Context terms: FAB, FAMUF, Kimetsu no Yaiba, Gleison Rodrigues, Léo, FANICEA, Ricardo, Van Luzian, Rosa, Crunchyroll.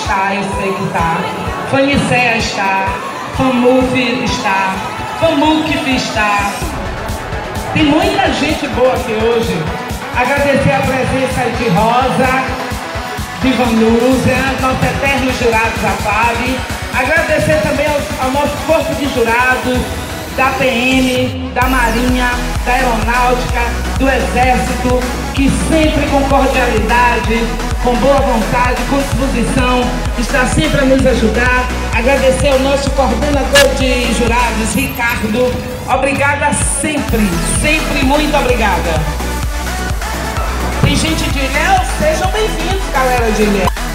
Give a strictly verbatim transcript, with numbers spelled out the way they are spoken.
está, eu sei que está. FANICEA está. FAMUF está. FAMUC está. Tem muita gente boa aqui hoje. Agradecer a presença de Rosa, de Van Luzian, nosso eterno jurado da F A B. Agradecer também ao, ao nosso corpo de jurados, da P M, da Marinha, da Aeronáutica, do Exército, que sempre com cordialidade, com boa vontade, com disposição, está sempre a nos ajudar. Agradecer ao nosso coordenador de jurados, Ricardo. Obrigada sempre, sempre muito obrigada. Tem gente de Léo, sejam bem-vindos, galera de Léo.